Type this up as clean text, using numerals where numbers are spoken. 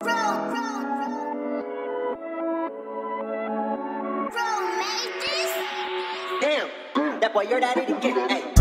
Damn, that boy, you're that idiot, hey.